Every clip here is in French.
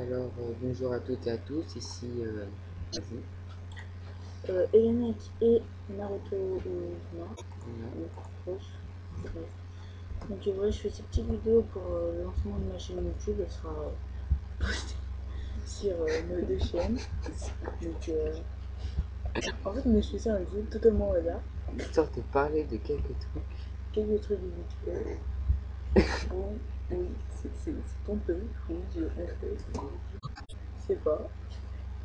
Alors bonjour à toutes et à tous, ici Elenek et Naruto Donc voilà, je fais cette petite vidéo pour le lancement de ma chaîne YouTube. Elle sera postée sur nos deux chaînes. Donc en fait je fais ça un jeu totalement là. Histoire de parler de quelques trucs de YouTube. Bon, oui, c'est pompeux, je sais pas.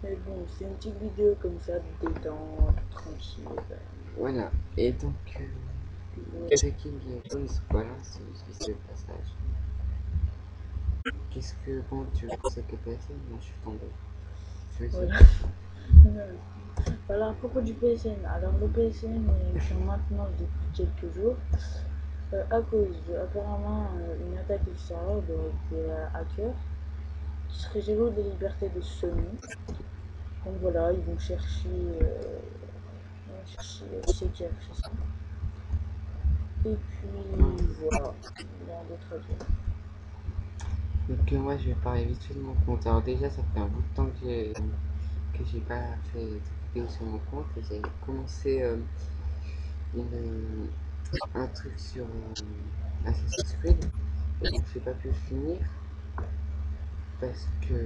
Mais bon, c'est une petite vidéo comme ça, détente, tranquille. Voilà, et donc, chacun comme voilà, c'est le passage. Qu'est-ce que, bon, tu veux ça que PSN? Moi, je suis tombé. Voilà. Voilà, à propos du PSN. Alors, le PSN est sur maintenant depuis quelques jours. À cause de, apparemment, une attaque extérieure de hacker qui serait jaloux des libertés de Sony. Donc voilà, ils vont chercher ceux qui a fait ça. Et puis voilà, il y a d'autres trucs. Donc moi je vais parler vite fait de mon compte. Alors déjà ça fait un bout de temps que j'ai pas fait de vidéo sur mon compte. J'ai commencé un truc sur Assassin's Creed et donc j'ai pas pu finir parce que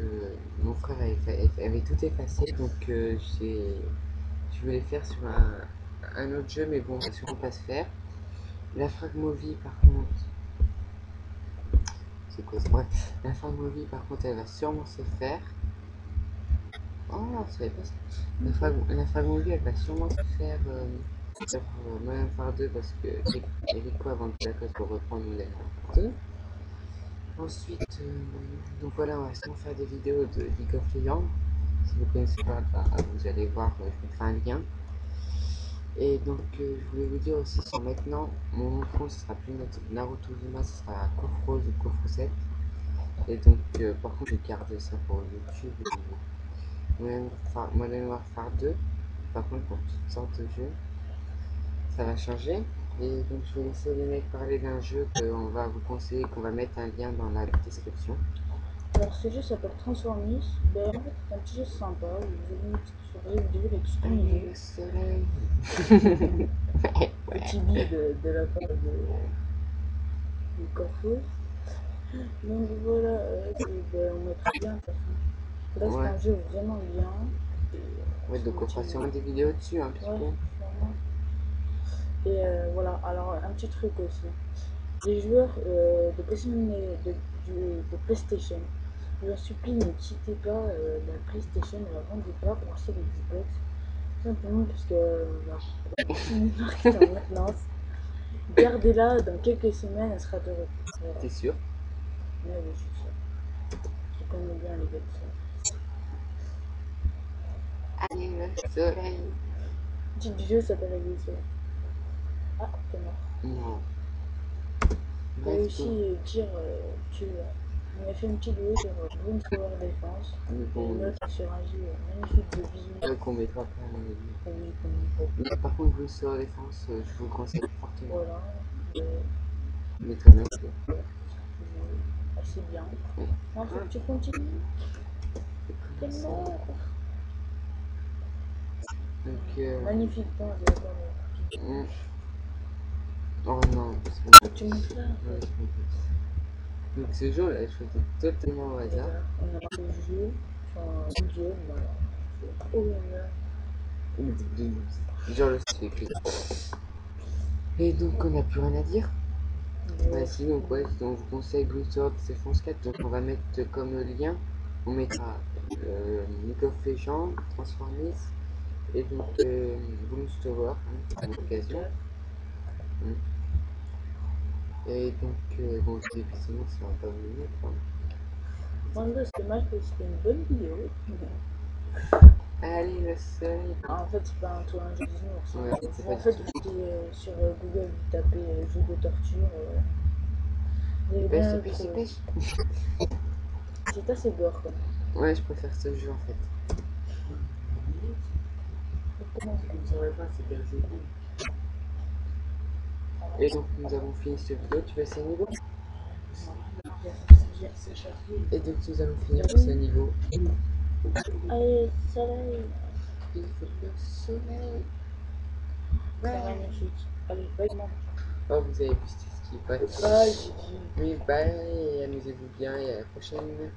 mon frère avait tout effacé, donc je voulais faire sur un autre jeu, mais bon sûrement pas se faire. La Fragmovie par contre, c'est quoi ça? Bref, la Fragmovie par contre elle va sûrement se faire. Oh non, je savais pas ça. La Fragmovie elle va sûrement se faire sur Madame Fardeux, parce que Rico a vendu la cause pour reprendre Madame Fardeux. Ensuite, donc voilà, on va sûrement faire des vidéos de League of Legends. Si vous connaissez pas, vous allez voir, je mettrai un lien. Et donc, je voulais vous dire aussi sur maintenant, mon compte ce sera plus Naruto Zuma, ce sera Kofrose ou Kofrosette. Et donc, par contre, je garde ça pour YouTube et Madame Fardeux. Par contre, pour toutes sortes de jeux. Ça va changer, et donc je vais laisser les mecs parler d'un jeu qu'on va vous conseiller, qu'on va mettre un lien dans la description. Alors ce jeu s'appelle Transformice, ben, en fait c'est un petit jeu sympa, vous avez une petite soirée, vous devez l'exprimer. Soleil. Petit bide de la part de Corfou. Donc voilà, ben, on mettra bien de toute façon. Là ouais. C'est un jeu vraiment bien. Ouais, donc on fera sûrement des vidéos dessus un petit peu. Et voilà, alors un petit truc aussi. Les joueurs de PlayStation, je leur supplie, ne quittez pas la PlayStation, ne la vendez pas pour acheter des Xbox. Tout simplement parce que c'est en maintenance. Gardez-la, dans quelques semaines, elle sera de retour. T'es sûr? Oui, je suis sûr. Je connais bien les gars de ça. Allez, le soleil. Le titre du jeu s'appelle la Guise. Ah, c'est mort. Non. On va aussi dire on a fait une petite vidéo sur Bloons Tower Defense. Bon, et l'autre sur un jeu magnifique de vision. Qu'on mettra pas dans les vidéos. Par contre, Bloons Tower Defense, je vous conseille fortement. Voilà. Mais très bien. Assez bien. En fait, tu continues. C'est mort. Magnifique point de la Oh non, c'est tu montres là. Donc ce jeu là, je faisais totalement au hasard. On a fait le jeu, enfin le jeu, voilà. Oh là. Genre le c'est écrit. Et donc on n'a plus rien à dire. Bah si, donc ouais, on vous conseille Bloons Tower Defense 4, donc on va mettre comme lien, on mettra League of Legends, Transformice, et donc Bloons Tower, à l'occasion. Et donc, bon, je vais effectivement, ça va pas vous mettre. Bon, c'est dommage parce que c'était une bonne vidéo. Allez, le soleil. En fait, c'est pas un tour, un jeu d'humour. Ouais, en fait, vous allez sur Google, vous tapez jeu de torture. Pêche. C'est assez gore quand même. Ouais, je préfère ce jeu en fait. Comment je ne saurais pas, c'est bien joué. Et donc nous avons fini ce vidéo, tu veux essayer niveau? Et donc nous allons finir ce niveau. Allez, soleil. Il faut le soleil. Allez, vraiment. Oh, vous avez vu, c'était ce qui est passé. Oui, bye, amusez-vous bien et à la prochaine.